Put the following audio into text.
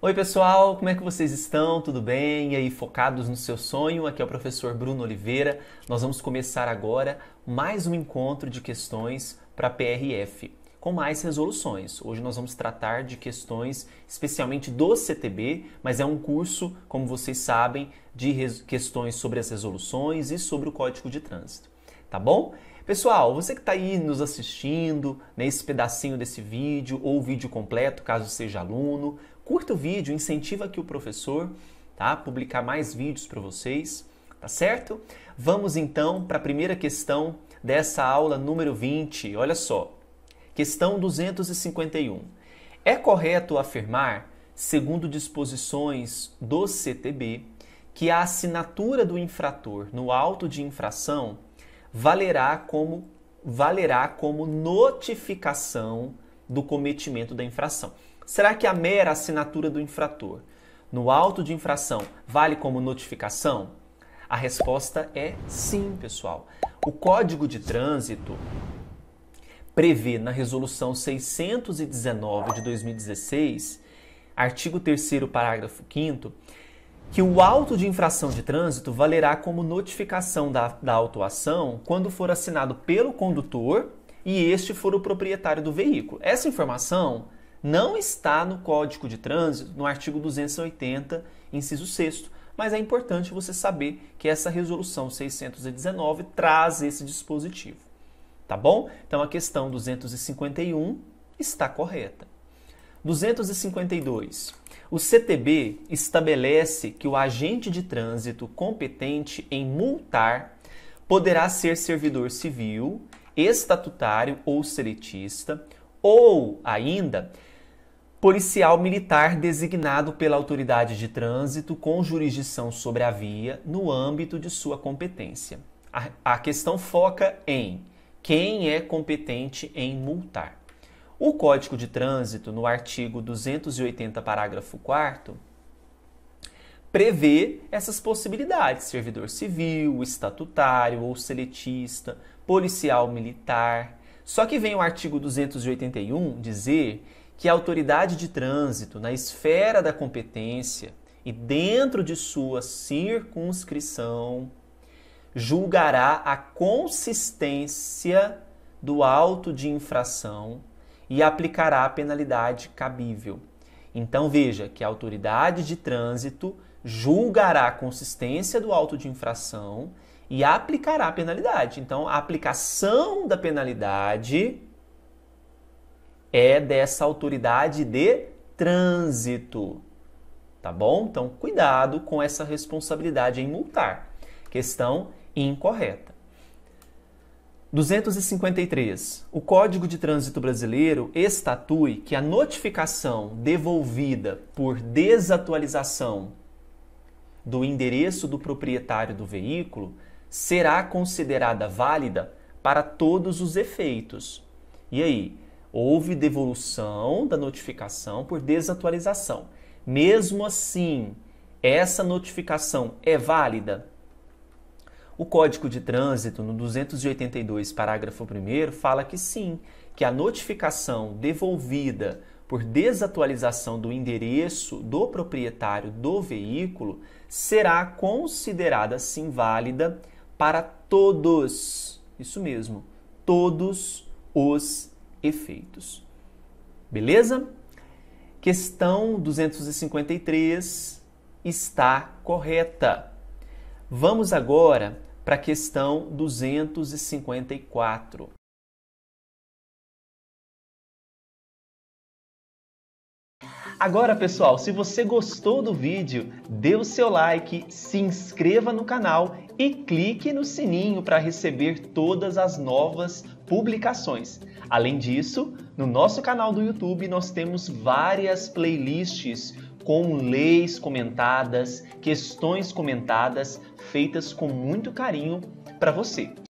Oi pessoal, como é que vocês estão? Tudo bem? E aí, focados no seu sonho? Aqui é o professor Bruno Oliveira. Nós vamos começar agora mais um encontro de questões para PRF, com mais resoluções. Hoje nós vamos tratar de questões especialmente do CTB, mas é um curso, como vocês sabem, de questões sobre as resoluções e sobre o Código de Trânsito. Tá bom? Pessoal, você que está aí nos assistindo, nesse pedacinho desse vídeo, ou o vídeo completo, caso seja aluno, curta o vídeo, incentiva aqui o professor, tá? Publicar mais vídeos para vocês, tá certo? Vamos então para a primeira questão dessa aula número 20, olha só. Questão 251. É correto afirmar, segundo disposições do CTB, que a assinatura do infrator no auto de infração valerá como notificação do cometimento da infração. Será que a mera assinatura do infrator no auto de infração vale como notificação? A resposta é sim, pessoal. O Código de Trânsito prevê na Resolução 619 de 2016, artigo 3º, parágrafo 5º, que o auto de infração de trânsito valerá como notificação da autuação quando for assinado pelo condutor e este for o proprietário do veículo. Essa informação não está no Código de Trânsito, no artigo 280, inciso 6º, mas é importante você saber que essa Resolução 619 traz esse dispositivo, tá bom? Então, a questão 251 está correta. 252. O CTB estabelece que o agente de trânsito competente em multar poderá ser servidor civil, estatutário ou seletista, ou ainda policial militar designado pela autoridade de trânsito com jurisdição sobre a via no âmbito de sua competência. A questão foca em quem é competente em multar. O Código de Trânsito, no artigo 280, parágrafo 4º, prevê essas possibilidades: servidor civil, estatutário ou seletista, policial militar. Só que vem o artigo 281 dizer que a autoridade de trânsito, na esfera da competência e dentro de sua circunscrição, julgará a consistência do auto de infração e aplicará a penalidade cabível. Então veja que a autoridade de trânsito julgará a consistência do auto de infração e aplicará a penalidade. Então a aplicação da penalidade é dessa autoridade de trânsito, tá bom? Então cuidado com essa responsabilidade em multar. Questão incorreta. 253. O Código de Trânsito Brasileiro estatui que a notificação devolvida por desatualização do endereço do proprietário do veículo será considerada válida para todos os efeitos. E aí, houve devolução da notificação por desatualização. Mesmo assim, essa notificação é válida? O Código de Trânsito, no 282, parágrafo 1º, fala que sim, que a notificação devolvida por desatualização do endereço do proprietário do veículo será considerada, sim, válida para todos, isso mesmo, todos os efeitos. Beleza? Questão 253 está correta. Vamos agora para a questão 254. Agora, pessoal, se você gostou do vídeo, dê o seu like, se inscreva no canal e clique no sininho para receber todas as novas publicações. Além disso, no nosso canal do YouTube nós temos várias playlists com leis comentadas, questões comentadas, feitas com muito carinho para você.